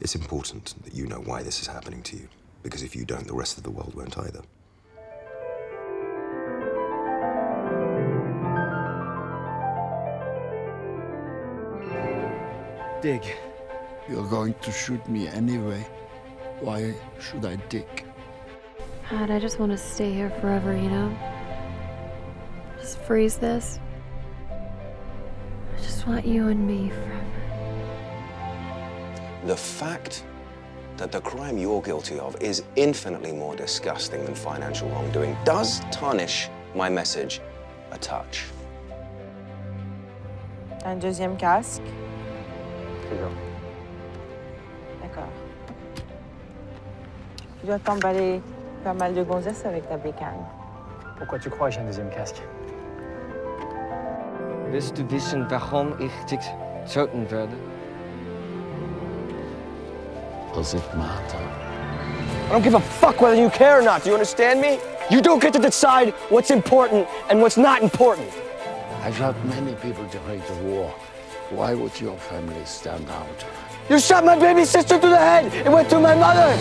It's important that you know why this is happening to you, because if you don't, the rest of the world won't either. Dig. You're going to shoot me anyway. Why should I dig? God, I just want to stay here forever, you know? Just freeze this. I just want you and me forever. The fact that the crime you're guilty of is infinitely more disgusting than financial wrongdoing does tarnish my message a touch. Un deuxième casque. D'accord. Tu dois t'emballer pas mal de gonzesses avec ta bécane. Pourquoi tu crois que j'ai un deuxième casque? Willst du wissen, warum ich dich töten werde? Does it matter? I don't give a fuck whether you care or not. Do you understand me? You don't get to decide what's important and what's not important. I've helped many people during the war. Why would your family stand out? You shot my baby sister through the head! It went through my mother!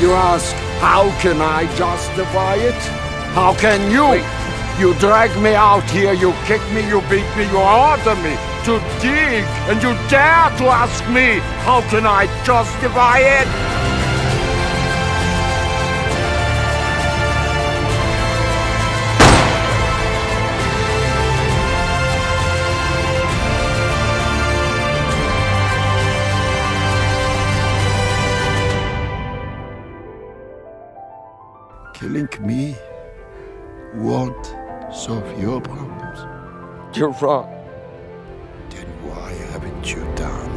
You ask, how can I justify it? How can you? Wait. You drag me out here, you kick me, you beat me, you order me to dig, and you dare to ask me, how can I justify it? Killing me won't solve your problems. You're wrong. Then why haven't you done?